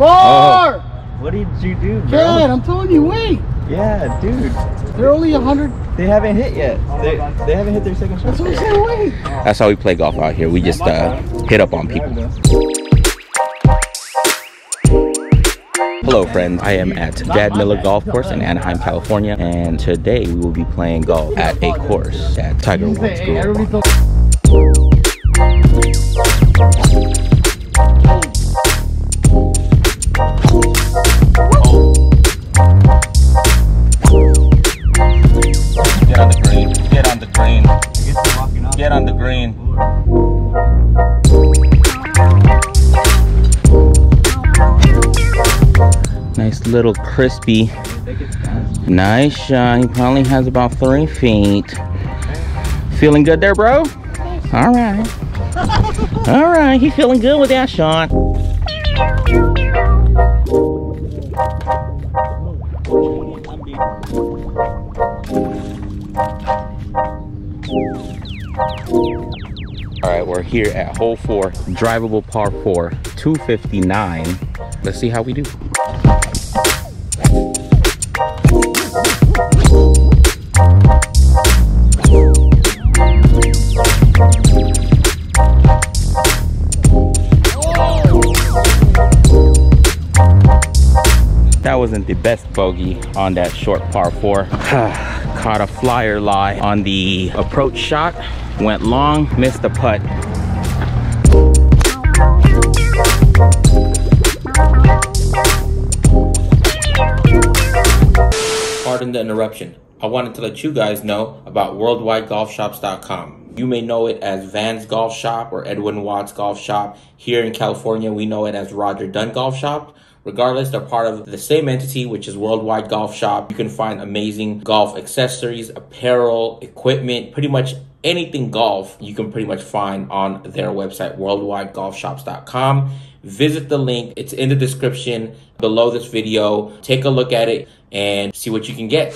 Bar! What did you do, bro? God, I'm telling you, wait. Yeah, dude. They're only 100. They haven't hit yet. They haven't hit their second shot. That's what I'm saying, wait. That's how we play golf out here. We just hit up on people. Hello friends, I am at Dad Miller Golf Course in Anaheim, California, and today we will be playing golf at a course at Tiger Woods School. Little crispy, nice shot. He probably has about 3 feet. Feeling good there, bro? All right, all right. He's feeling good with that shot. All right, we're here at hole 4, drivable par 4, 259. Let's see how we do. That wasn't the best bogey on that short par 4. Caught a flyer lie on the approach shot, went long, missed the putt. Pardon the interruption. I wanted to let you guys know about WorldwideGolfShops.com. You may know it as Van's Golf Shop or Edwin Watts Golf Shop. Here in California, we know it as Roger Dunn Golf Shop. Regardless, they're part of the same entity, which is Worldwide Golf Shop. You can find amazing golf accessories, apparel, equipment, pretty much anything golf you can pretty much find on their website, WorldwideGolfShops.com. Visit the link. It's in the description below this video. Take a look at it and see what you can get.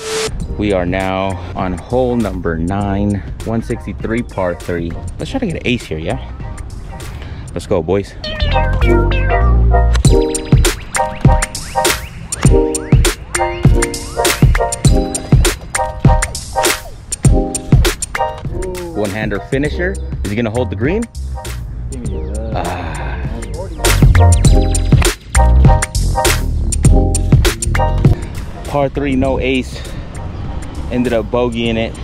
We are now on hole number 9, 163 par 3. Let's try to get an ace here, yeah? Let's go, boys. One-hander finisher. Is he gonna hold the green? Par 3, no ace. Ended up bogeying it.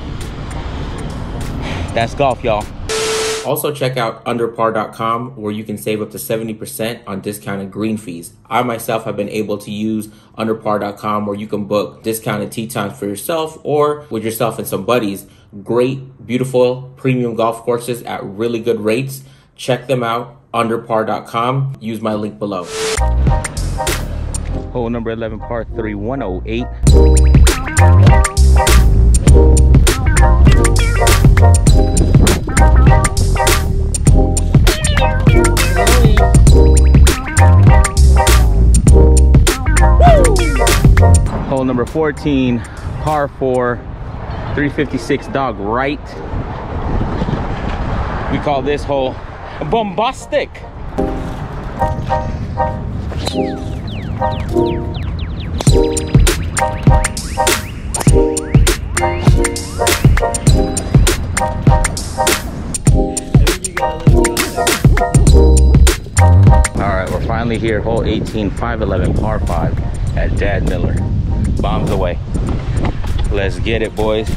That's golf, y'all. Also check out underpar.com, where you can save up to 70% on discounted green fees. I myself have been able to use underpar.com, where you can book discounted tee times for yourself or with yourself and some buddies. Great, beautiful, premium golf courses at really good rates. Check them out, underpar.com. Use my link below. Hole number 11, par 3, 108. Hole number 14, par 4, 356 dog right. We call this hole bombastic. All right, we're finally here, hole 18, 511 par 5 at Dad Miller. Bombs away. Let's get it, boys.